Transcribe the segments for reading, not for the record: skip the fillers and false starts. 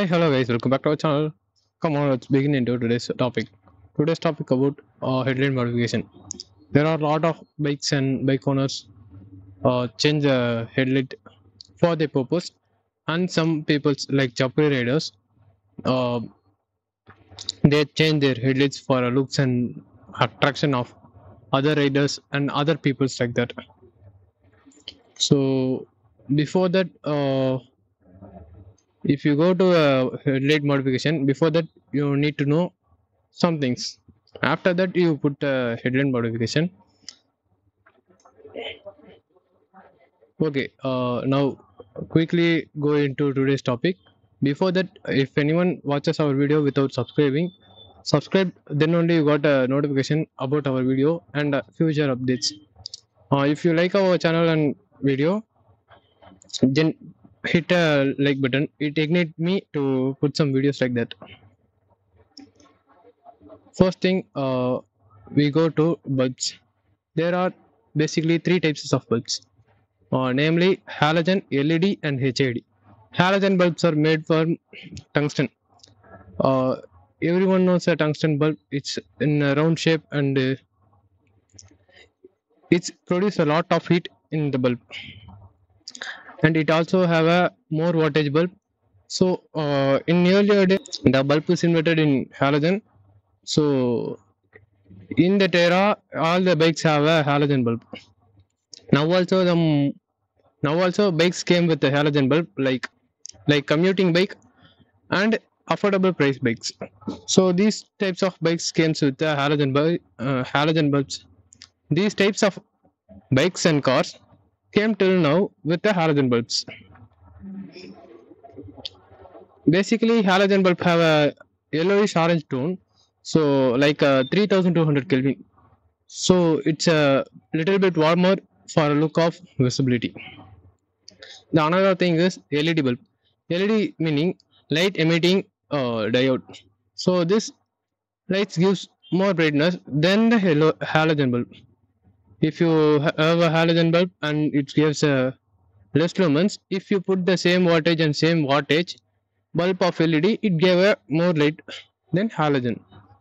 Hi, hello guys, welcome back to our channel. Come on, let's begin into today's topic. Today's topic about headlight modification. There are a lot of bikes and bike owners change the headlight for their purpose, and some people like chopper riders they change their headlights for looks and attraction of other riders and other peoples like that. So before that, if you go to headlight modification, before that you need to know some things. After that you put headlight modification. Okay, now quickly go into today's topic. Before that, if anyone watches our video without subscribing, subscribe, then only you got a notification about our video and future updates. If you like our channel and video, then hit a like button. It ignites me to put some videos like that. First thing, we go to bulbs. There are basically three types of bulbs, namely halogen, LED and HID. Halogen bulbs are made from tungsten. Everyone knows a tungsten bulb. It's in a round shape and it's produce a lot of heat in the bulb. And it also have a more wattage bulb. So in earlier days, the bulb is invented in halogen. So in that era, all the bikes have a halogen bulb. Now also bikes came with a halogen bulb, like commuting bike and affordable price bikes. So these types of bikes came with the halogen bulbs. These types of bikes and cars came till now with the halogen bulbs. Basically, halogen bulb have a yellowish orange tone, so like 3200 Kelvin. So it's a little bit warmer for a look of visibility. The another thing is LED bulb. LED meaning light emitting diode. So this lights gives more brightness than the halogen bulb. If you have a halogen bulb and it gives less lumens, if you put the same wattage and same wattage bulb of LED, it gave a more light than halogen.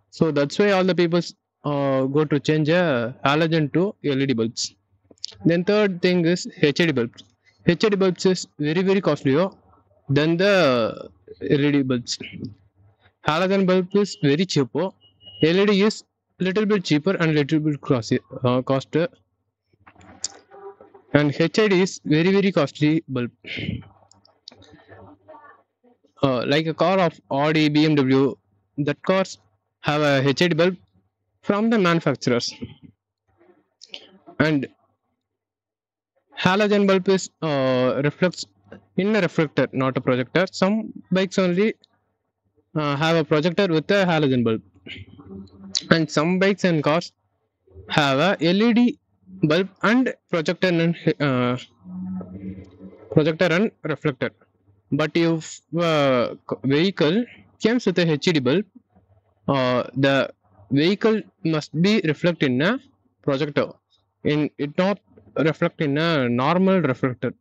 So that's why all the people go to change halogen to LED bulbs. Then third thing is HID bulbs. HID bulbs is very costlier than the LED bulbs. Halogen bulb is very cheaper. LED is little bit cheaper and little bit costlier, and HID is very costly bulb. Like a car of Audi, BMW, that cars have a HID bulb from the manufacturers. And halogen bulb is reflects in a reflector, not a projector. Some bikes only have a projector with a halogen bulb. And some bikes and cars have a LED bulb and projector and reflector. But if vehicle comes with a HID bulb, the vehicle must be reflect in a projector. In it not reflect in a normal reflector.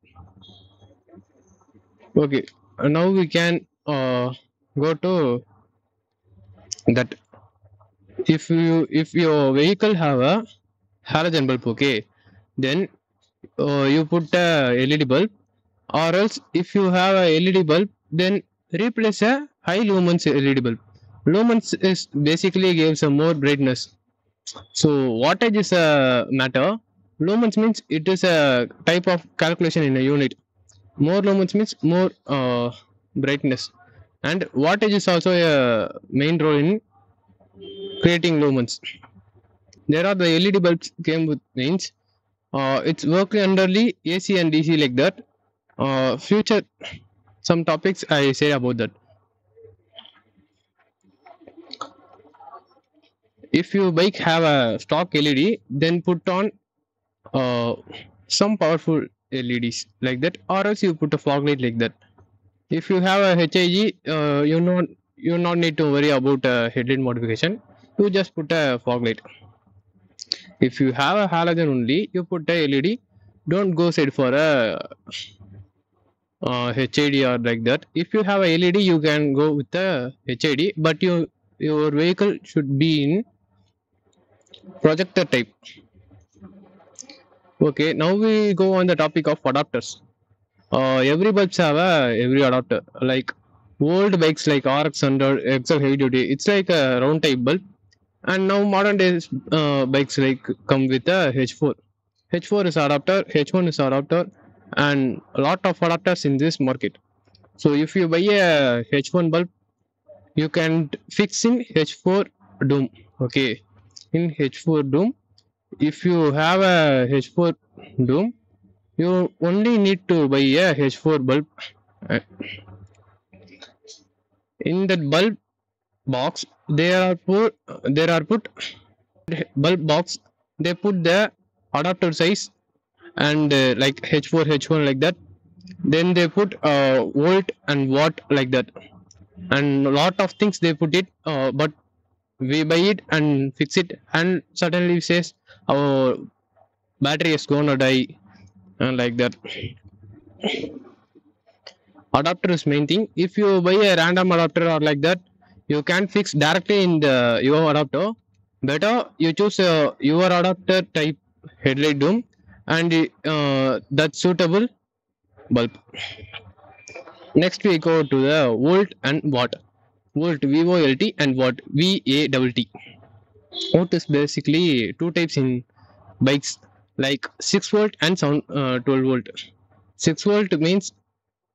Okay, now we can go to that. If your vehicle have a halogen bulb, okay, then you put a LED bulb, or else if you have a LED bulb, then replace a high lumens LED bulb. Lumens is basically gives a more brightness. So wattage is a matter. Lumens means it is a type of calculation in a unit. More lumens means more brightness, and wattage is also a main role in creating lumens. There are the LED bulbs came with range. It's working underly AC and DC like that. Future some topics I say about that. If your bike have a stock LED, then put on some powerful LEDs like that, or else you put a fog light like that. If you have a HID, you not need to worry about headlight modification. You just put a fog light. If you have a halogen only, you put a LED. Don't go side for a HID or like that. If you have a LED, you can go with the HID, but your vehicle should be in projector type. Okay, now we go on the topic of adapters. Every bikes have every adapter. Like old bikes like RX100, XL heavy duty, it's like a round type bulb. And now modern days bikes like come with a H4. H4 is adapter, H1 is adapter, and a lot of adapters in this market. So if you buy a H1 bulb, you can fix in H4 doom. Okay, in H4 doom, if you have a H4 doom, you only need to buy a H4 bulb. In that bulb box, there are put bulb box, they put the adapter size and like H4, H1 like that. Then they put volt and watt like that, and a lot of things they put it, but we buy it and fix it, and suddenly it says our battery is gonna die and like that. Adapter is main thing. If you buy a random adapter or like that, you can fix directly in the your adapter. Better you choose your adapter type headlight doom, and that's suitable bulb. Next we go to the volt and watt. Volt, volt, and watt, v a double t. Volt is basically two types in bikes, like 6 volt and 12 volt. 6 volt means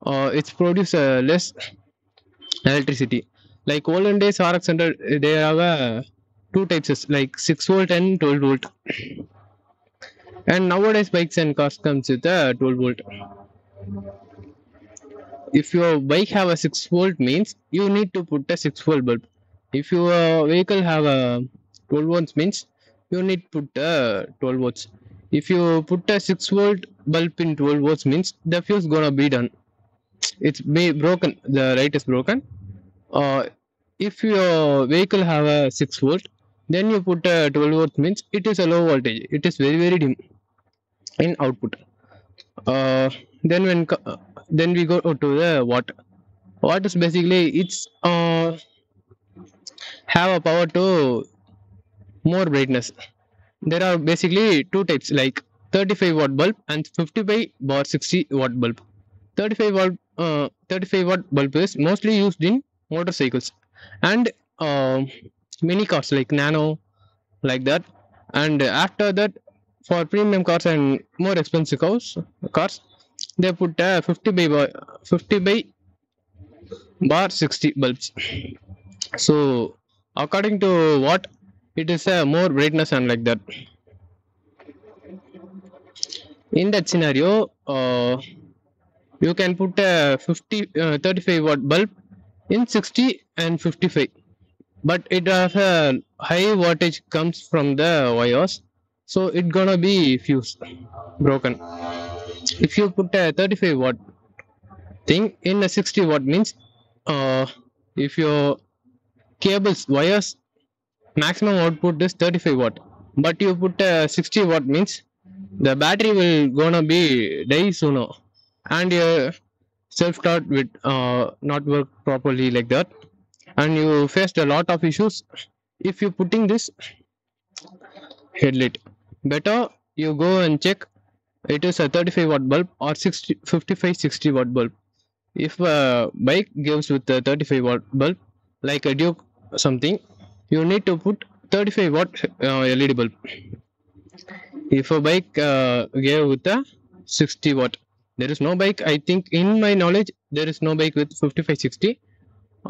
it's produce less electricity. Like olden days RX100, they have two types, like 6 volt and 12 volt. And nowadays bikes and cars comes with a 12 volt. If your bike have a 6 volt, means you need to put a 6 volt bulb. If your vehicle have a 12 volts, means you need put a 12 volts. If you put a 6 volt bulb in 12 volts, means the fuse gonna be done. It's may broken. The light is broken. If your vehicle have a 6 volt, then you put a 12 volt, means it is a low voltage. It is very dim in output. Then we go to the watt. Watt is basically it's have a power to more brightness. There are basically two types, like 35 watt bulb and 55/60 watt bulb. 35 watt bulb is mostly used in motorcycles and mini cars like Nano like that. And after that, for premium cars and more expensive cars, they put 50 by 60 bulbs. So according to watt, it is a more brightness and like that. In that scenario, you can put a 35 watt bulb in 60 and 55, but it has a high wattage comes from the wires, so it gonna be fuse broken. If you put a 35 watt thing in a 60 watt, means if your cables wires maximum output is 35 watt, but you put a 60 watt, means the battery will gonna be die sooner, and your self start with not work properly like that, and you faced a lot of issues if you putting this headlight. Better you go and check it is a 35 watt bulb or 55/60 watt bulb. If a bike gives with a 35 watt bulb, like a Duke something, you need to put 35 watt LED bulb. If a bike gave with a 60 watt, there is no bike, I think in my knowledge there is no bike with 55/60.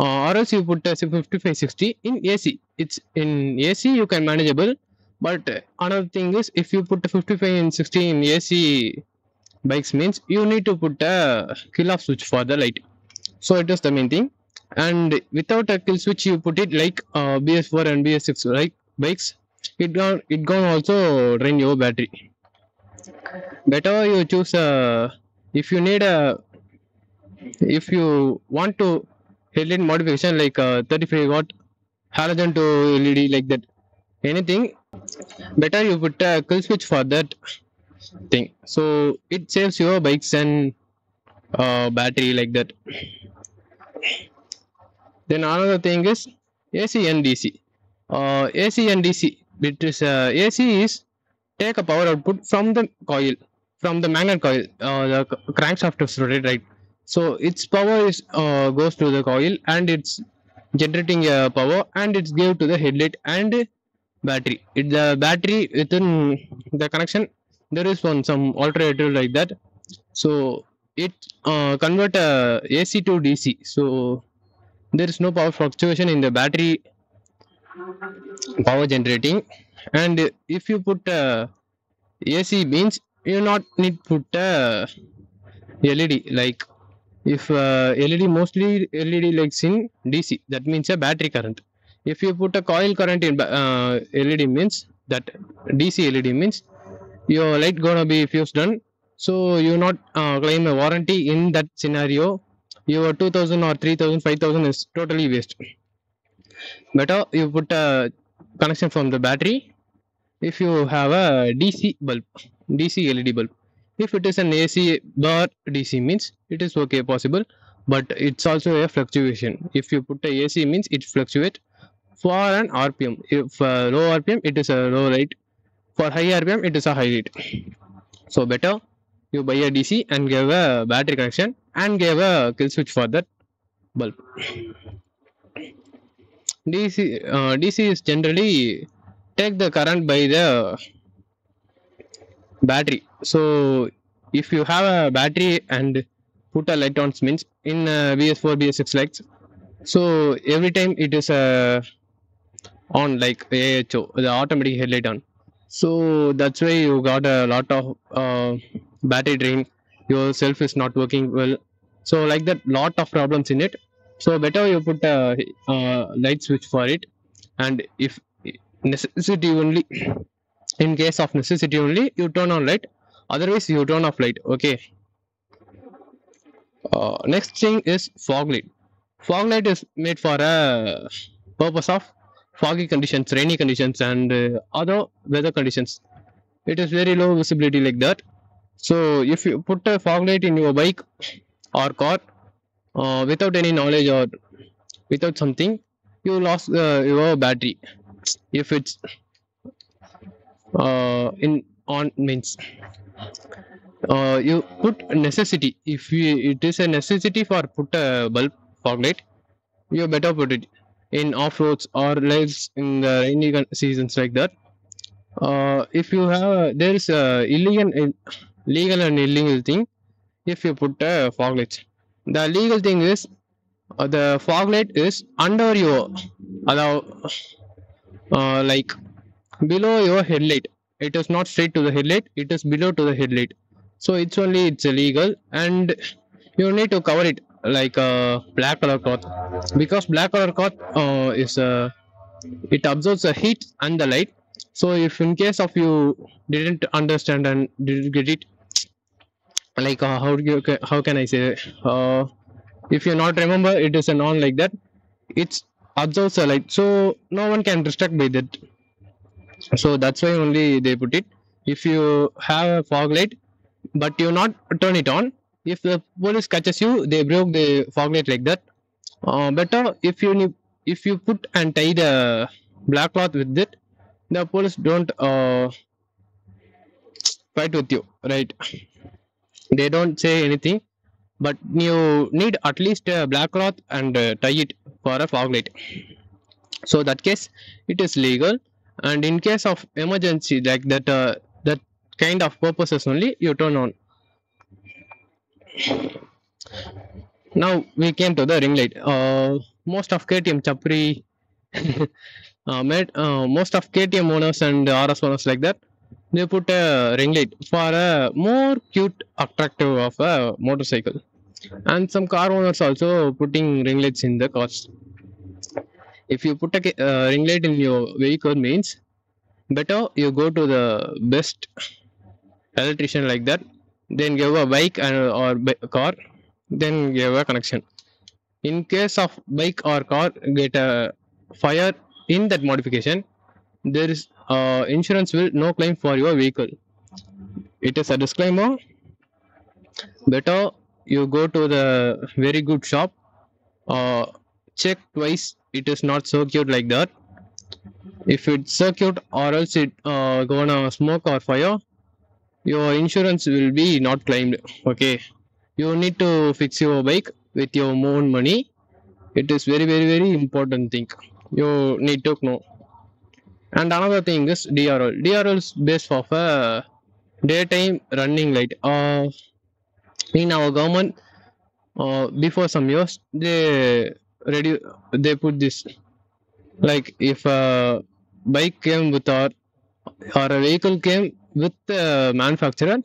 Or else you put a 55/60 in AC. It's in AC you can manageable, but another thing is if you put a 55/60 in AC bikes, means you need to put a kill off switch for the light. So it is the main thing. And without a kill switch, you put it like BS4 and BS6 like bikes, it gonna also drain your battery. Better you choose a if you want to headlight modification like 35 watt halogen to LED like that, anything, better you put a kill switch for that thing, so it saves your bikes and battery like that. Then another thing is AC and DC. AC and DC, it is AC is take a power output from the coil, from the magnet coil. The crankshaft is rotated, right? So its power is goes to the coil and it's generating a power and it's given to the headlight and battery. It, the battery within the connection, there is some alternative like that. So it convert AC to DC. So there is no power fluctuation in the battery power generating. And if you put AC means you not need put LED, like if LED, mostly LED likes in DC, that means a battery current. If you put a coil current in LED means that DC LED means your light gonna be fused done. So you not claim a warranty in that scenario. Your 2000 or 3000, 5000 is totally waste. Better you put a connection from the battery if you have a DC bulb, DC LED bulb. If it is an AC bar DC means it is okay possible, but it's also a fluctuation. If you put a AC means it fluctuates for an RPM. If low RPM it is a low rate, for high RPM it is a high rate. So better you buy a DC and give a battery connection and give a kill switch for that bulb. DC is generally take the current by the battery. So if you have a battery and put a light on means in BS4 BS6 lights, so every time it is on like AHO, the automatic headlight on. So that's why you got a lot of battery drain, yourself is not working well, so like that lot of problems in it. So better you put a light switch for it, and if necessity only, in case of necessity only you turn on light, otherwise you turn off light, okay. Next thing is fog light. Fog light is made for a purpose of foggy conditions, rainy conditions and other weather conditions. It is very low visibility like that. So if you put a fog light in your bike or car without any knowledge or without something, you lost your battery. If it's in on means you put necessity, if you, it is a necessity for put a bulb fog light, you better put it in off roads or lives in the rainy seasons like that. If you have, there is a legal and illegal thing. If you put a fog light, the legal thing is the fog light is under your like below your headlight. It is not straight to the headlight, it is below to the headlight, so it's only it's illegal, and you need to cover it like a black color cloth, because black color cloth is it absorbs the heat and the light. So if in case of you didn't understand and didn't get it, like how can I say, if you not remember, it is a non like that, it's absorbs the light, so no one can distract by that. So that's why only they put it. If you have a fog light but you not turn it on, if the police catches you, they broke the fog light like that. Better if you put and tie the black cloth with it, the police don't fight with you, right? They don't say anything, but you need at least a black cloth and tie it for a fog light. So that case it is legal, and in case of emergency like that, that kind of purposes only you turn on. Now we came to the ring light. Most of KTM Chapri most of KTM owners and RS owners like that, they put a ring light for a more cute attractive of a motorcycle, and some car owners also putting ring lights in the cars. If you put a ring light in your vehicle means better you go to the best electrician like that, then give a bike and or car, then give a connection. In case of bike or car get a fire in that modification, there is insurance will no claim for your vehicle. It is a disclaimer. Better you go to the very good shop, check twice it is not circuit like that. If it's circuit or else it gonna smoke or fire, your insurance will be not claimed. Okay, you need to fix your bike with your own money. It is very, very, very important thing you need to know. And another thing is DRL. DRL is based off a daytime running light. In our government, before some years, they put this, like if a bike came with or a vehicle came with the manufacturer,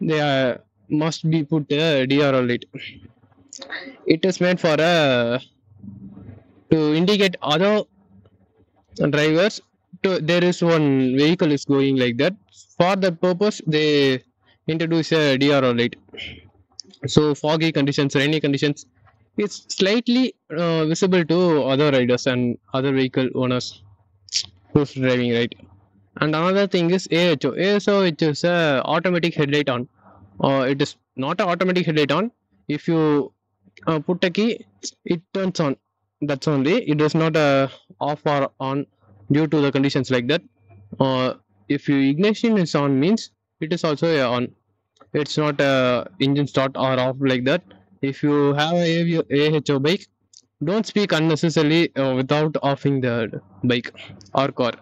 they must be put a DRL light. It is made for to indicate other drivers to there is one vehicle is going like that. For that purpose they introduce a DRL light. So foggy conditions, rainy conditions, it's slightly visible to other riders and other vehicle owners who's driving, right? And another thing is AHO. AHO, it is a automatic headlight on, it is not an automatic headlight on. If you put a key, it turns on, that's only. It is not off or on due to the conditions like that. If your ignition is on means it is also on. It's not engine start or off like that. If you have a AHO bike, don't speak unnecessarily without offing the bike or car.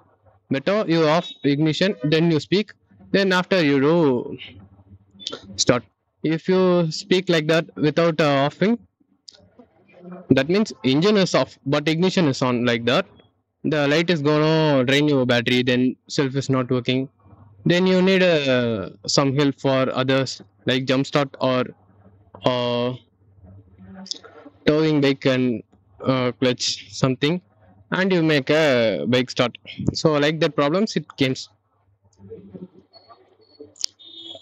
Better you off ignition, then you speak, then after you do start. If you speak like that without offing, that means engine is off but ignition is on like that. The light is gonna drain your battery, then self is not working. Then you need some help for others like jump start or towing bike and clutch something, and you make a bike start. So like that problems it comes.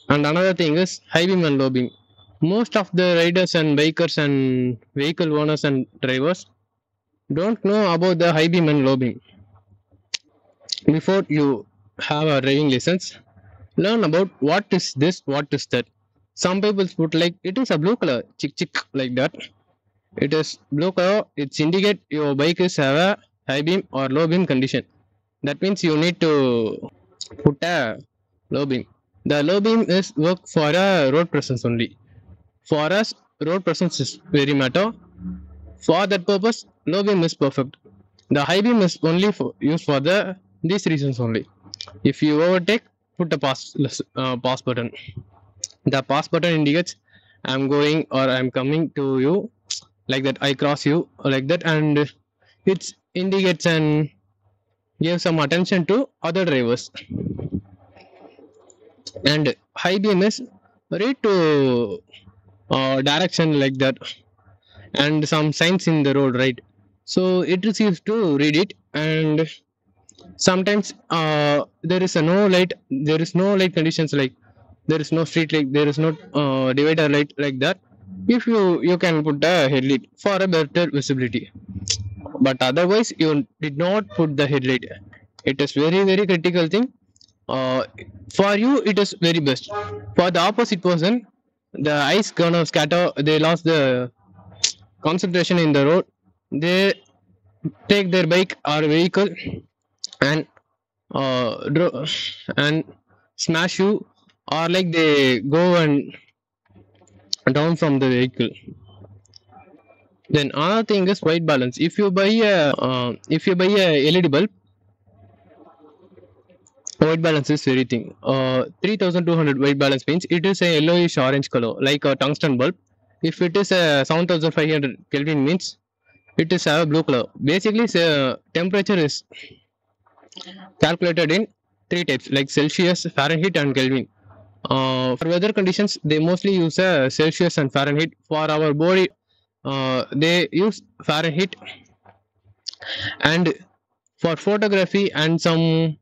And another thing is high beam and low beam. Most of the riders and bikers and vehicle owners and drivers don't know about the high beam and low beam. Before you have a driving license, learn about what is this, what is that. Some people put like it is a blue color, chick chick like that. It is blue color, it's indicate your bike is have a high beam or low beam condition. That means you need to put a low beam. The low beam is work for a road presence only. For us, road presence is very matter. For that purpose, low beam is perfect. The high beam is only used for these reasons only. If you overtake, put a pass button. The pass button indicates I am going or I am coming to you like that. I cross you like that, and it indicates and gives some attention to other drivers. And high beam is read to direction like that and some signs in the road, right? So it receives to read it. And sometimes there is no light, there is no light conditions, like there is no street light, there is no divider light like that. If you can put a headlight for a better visibility, but otherwise you did not put the headlight. It is very, very critical thing. For you it is very best. For the opposite person, the eyes gonna scatter, they lost the concentration in the road, they take their bike or vehicle and smash you, or like they go and down from the vehicle. Then another thing is white balance. If you buy a LED bulb, white balance is very thing. 3200 white balance means it is a yellowish orange color like a tungsten bulb. If it is a 7500 Kelvin means it is a blue color. Basically, temperature is calculated in three types like Celsius, Fahrenheit, and Kelvin. For weather conditions, they mostly use Celsius and Fahrenheit. For our body, they use Fahrenheit. And for photography and some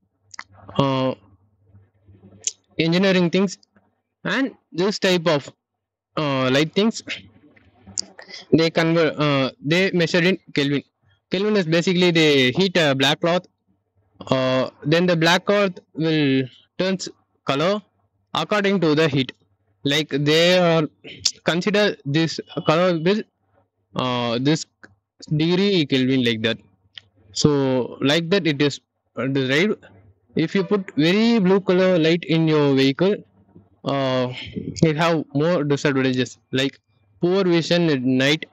engineering things and this type of light things, they convert, they measure in Kelvin. Kelvin is basically they heat a black cloth, then the black cloth will turns color according to the heat. Like they are consider this color this degree Kelvin like that. So like that it is derived. If you put very blue color light in your vehicle, it have more disadvantages like poor vision at night.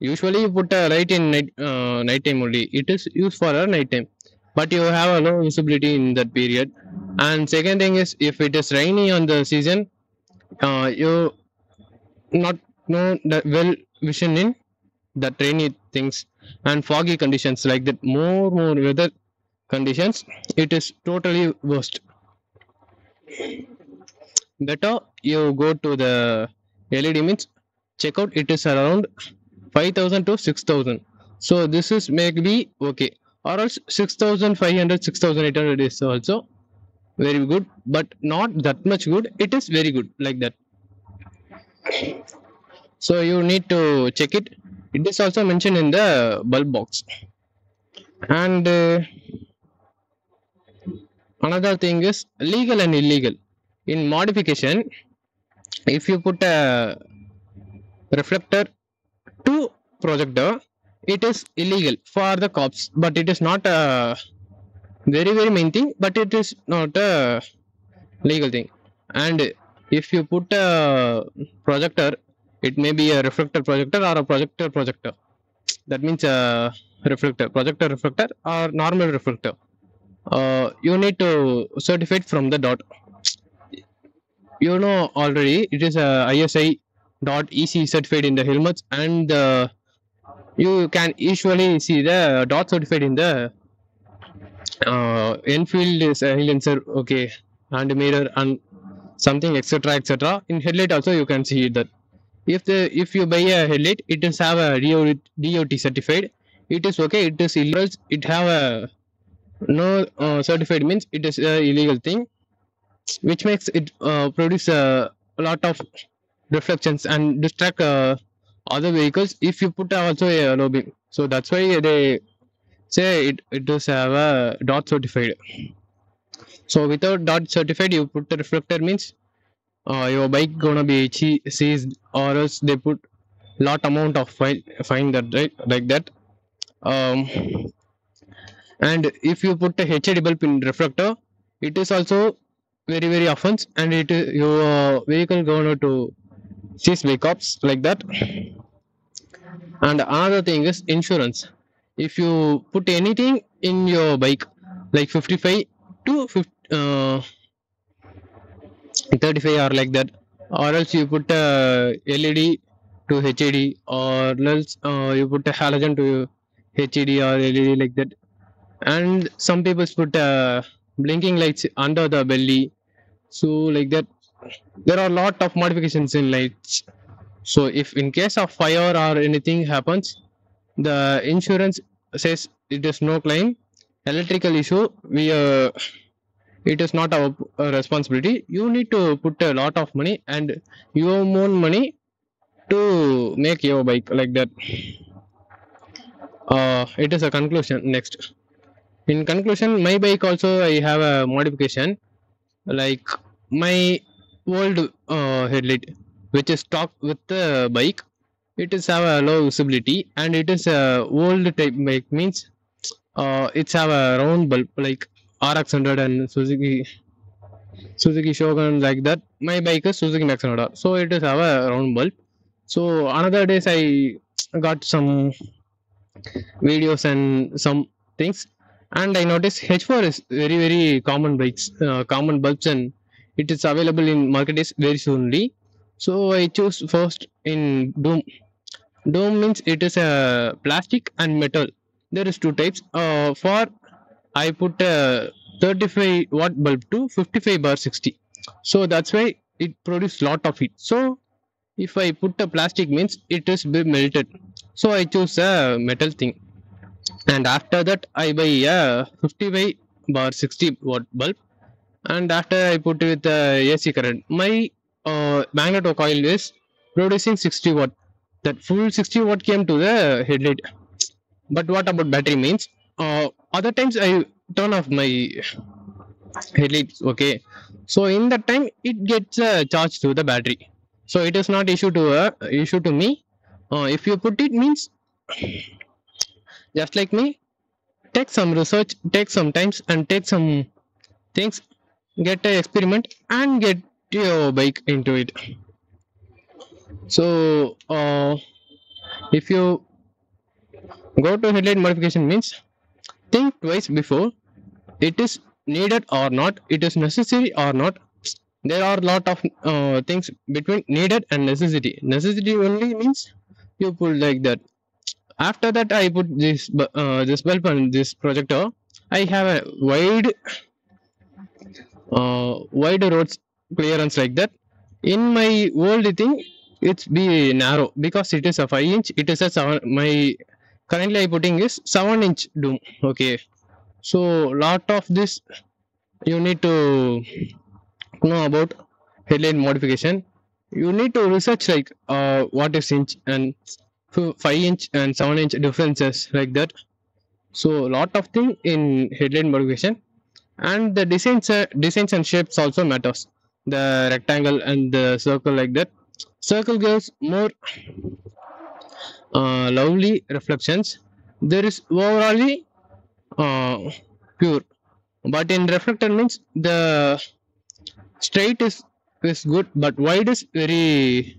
Usually you put a light in night nighttime only. It is used for a nighttime, but you have no visibility in that period. And second thing is, if it is rainy on the season, you not know that well vision in the rainy things and foggy conditions like that. More weather conditions, it is totally worst. Better you go to the LED means check out. It is around 5,000 to 6,000. So this is maybe okay, or else 6,500, 6,800 is also very good, but not that much good. It is very good like that. So you need to check it. It is also mentioned in the bulb box. And another thing is legal and illegal. In modification, if you put a reflector to projector, it is illegal for the cops, but it is not a very main thing, but it is not a legal thing. And if you put a projector, it may be a reflector projector or a projector projector. That means a reflector, projector reflector or normal reflector. You need to certificate from the dot. You know already, it is a ISI.EC certified in the helmets, and you can usually see the dot certified in the Enfield is a silencer, okay, and mirror and something, etc, etc. In headlight also you can see that. If you buy a headlight, it is have a DOT certified. It is okay. It is illegal. It have a no certified means it is a illegal thing, which makes it produce a lot of reflections and distract other vehicles. If you put also a low beam, so that's why they say it does have a dot certified. So without dot certified, you put the reflector means your bike gonna be seized, or else they put lot amount of fine that, right, like that. And if you put a HID bulb in reflector, it is also very offense, and it is your vehicle gonna to seize by cops like that. And another thing is insurance. If you put anything in your bike like 55 to 35 or like that, or else you put a LED to HID, or else you put a halogen to HID or LED like that. And some people put blinking lights under the belly, so like that. There are a lot of modifications in lights. So if in case of fire or anything happens, the insurance says it is no claim. Electrical issue, it is not our responsibility. You need to put a lot of money and your own money to make your bike like that. It is a conclusion. Next, in conclusion, my bike also I have a modification like my old headlight, which is stock with the bike. It is have a low visibility, and it is a old type bike means it's have a round bulb like RX100 and Suzuki Shogun like that. My bike is Suzuki Naksoda, so it is have a round bulb. So another days I got some videos and some things, and I noticed H4 is very common bikes, common bulbs, and it is available in market is very soonly. So I choose first in Doom. Doom means it is a plastic and metal. There is two types. For I put a 35 watt bulb to 55 bar 60, so that's why it produces lot of heat. So if I put a plastic means it is melted, so I choose a metal thing. And after that I buy a 55 bar 60 watt bulb, and after I put it with AC current. My magneto coil is producing 60 watt. That full 60 watt came to the headlight. But what about battery means? Other times I turn off my headlights. Okay, so in that time it gets charged to the battery, so it is not issue to issue to me. If you put it means just like me, take some research, take some times and take some things, get an experiment and get your bike into it. So if you go to headlight modification means think twice before it is needed or not, it is necessary or not. There are a lot of things between needed and necessity. Necessity only means you pull like that. After that I put this this bulb and this projector. I have a wide roads clearance like that. In my old thing it's be narrow because it is a 5 inch, it is a 7. My currently I putting is 7 inch doom. Okay, so lot of this you need to know about headlight modification. You need to research like what is inch and 5 inch and 7 inch differences like that. So lot of thing in headlight modification. And the designs and shapes also matters. The rectangle and the circle like that. Circle gives more lovely reflections. There is overally pure, but in reflector means the straight is good, but wide is very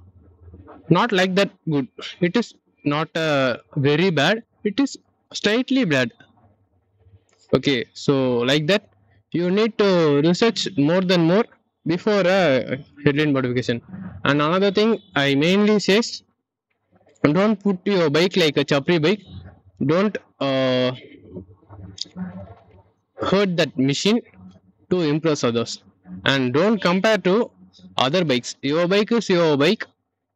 not like that good. It is not very bad, it is slightly bad. Okay, so like that you need to research more before headlight modification. And another thing I mainly says, don't put your bike like a chapri bike. Don't hurt that machine to impress others, and don't compare to other bikes. Your bike is your bike.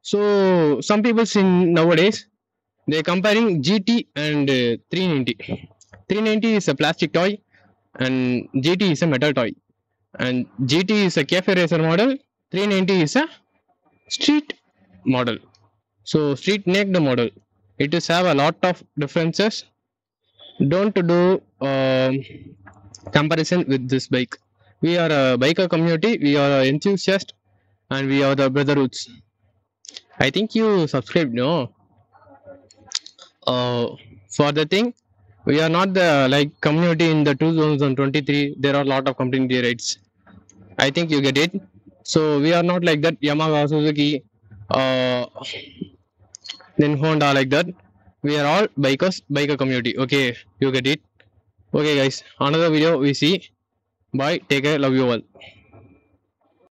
So some people in nowadays they comparing GT and 390. 390 is a plastic toy and GT is a metal toy, and GT is a cafe racer model, 390 is a street model. So street naked model, it is have a lot of differences. Don't do comparison with this bike. We are a biker community, we are enthusiasts, and we are the brotherhoods. I think you subscribed, no? For the thing, we are not the like community in the 2023. There are a lot of community rights. I think you get it. So we are not like that Yamaha, Suzuki, then Honda like that. We are all bikers, biker community. Okay, you get it. Okay guys, another video we see. Bye, take care, love you all.